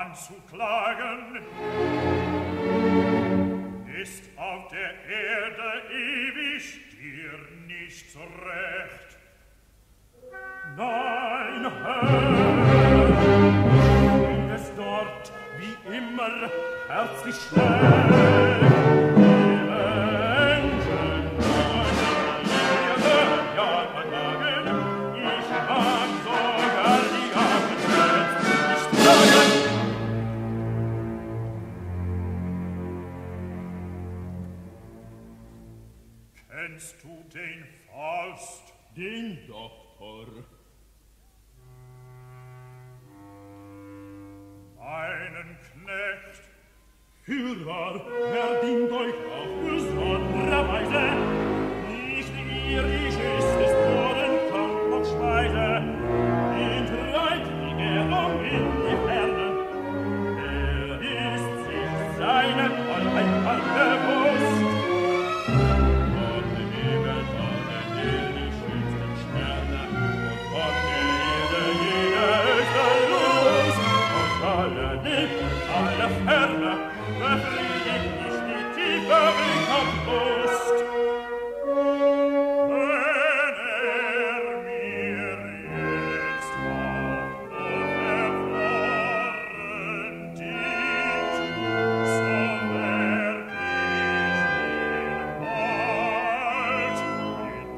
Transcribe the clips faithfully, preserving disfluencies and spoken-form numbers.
anzuklagen, ist auf der Erde ewig dir nichts recht. Nein, Herr, es dort wie immer herzlich schlägt. Kennst du den Faust, den Doktor? Meinen Knecht? Führer, verdient euch auf besondere Weise. Nicht irdisch ist des Boden Kampf und Schweine. Den treibt die Gärung in die Ferne. Er ist sich seine Vollheit allbewusst. Herr, befriedigt nicht die tiefe Willkommenlust. Wenn er mir jetzt auf Verfahren dient, so werd ich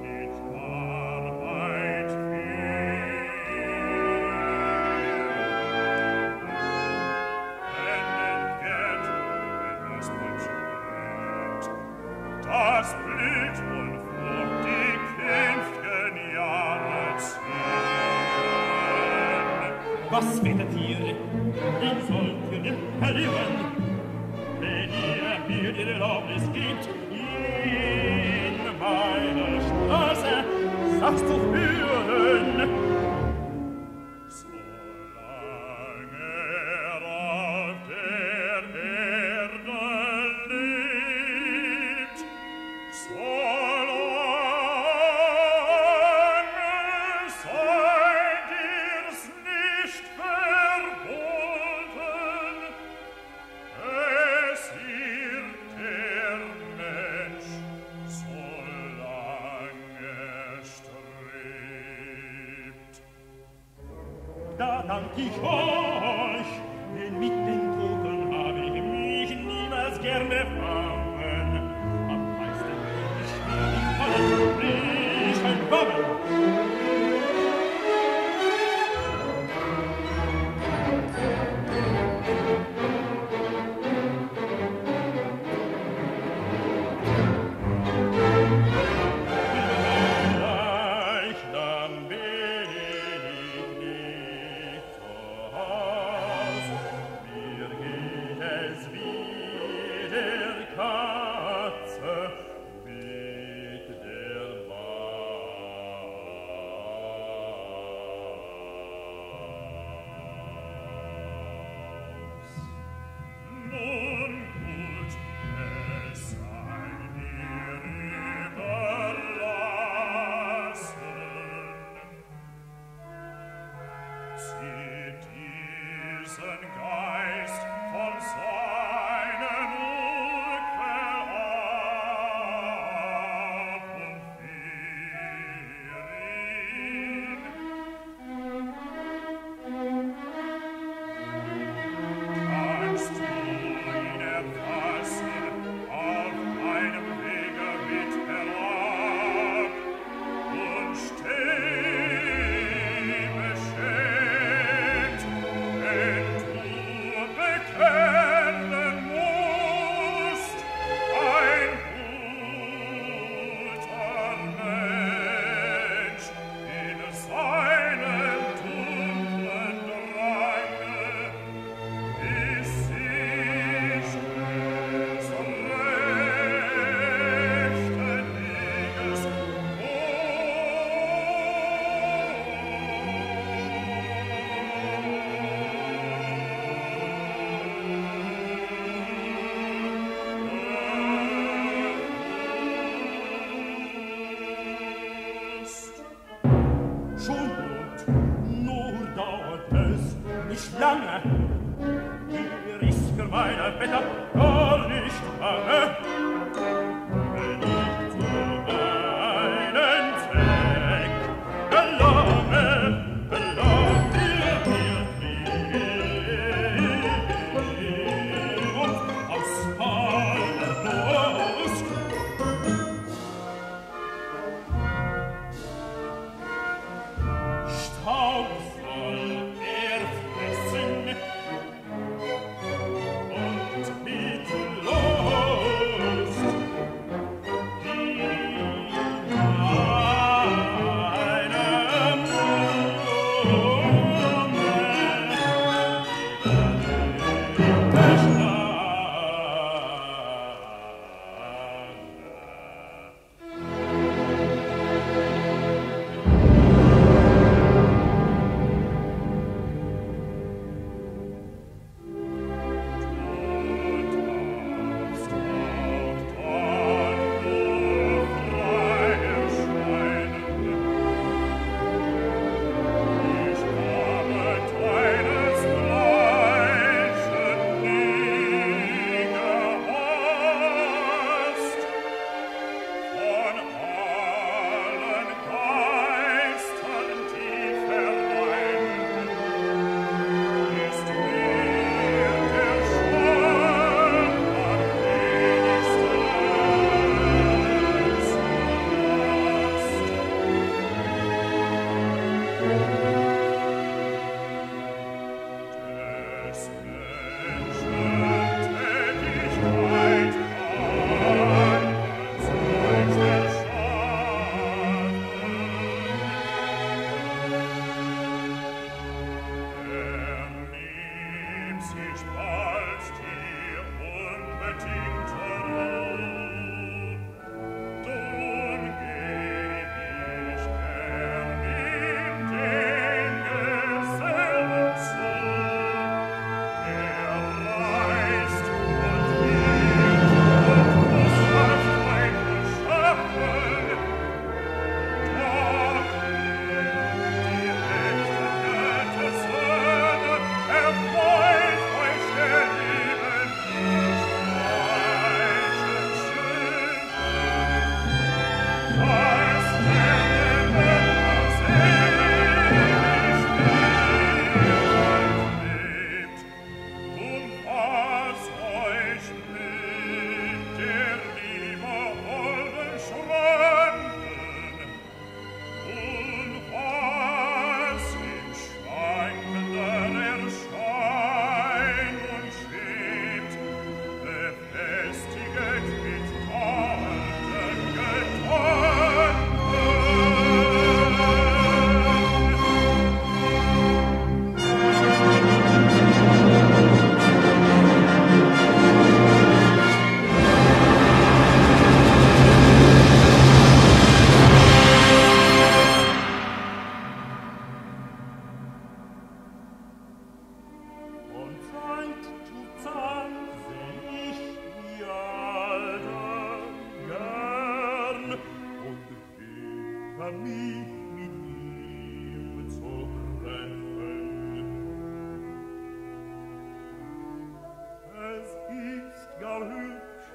ihn bald mit Arbeit führen. Das blüht und flog die künftigen Jahre ziehen. Was wettet ihr? Ich sollt ihr nicht verlieren, wenn ihr mir die Erlaubnis gibt. In meiner Straße sagst du führen. Da dank ich euch, denn mit den Toten habe ich mich niemals gerne fangen. Am meisten will ich mir die vollen Briechen wammen. Schon gut, nur dauert es nicht lange. meiner Wetter gar nicht bange. Wenn ich zu meinem Zweck gelange, gelangt ihr mir Frieden aus meiner Brust. Staub soll er fressen,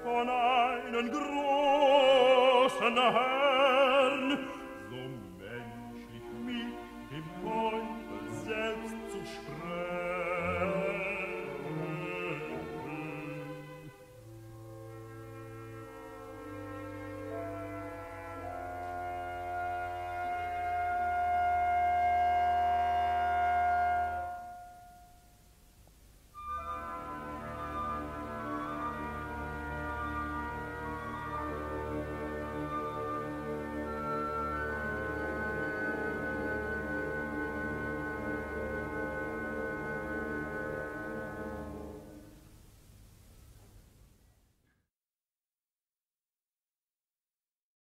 von einem großen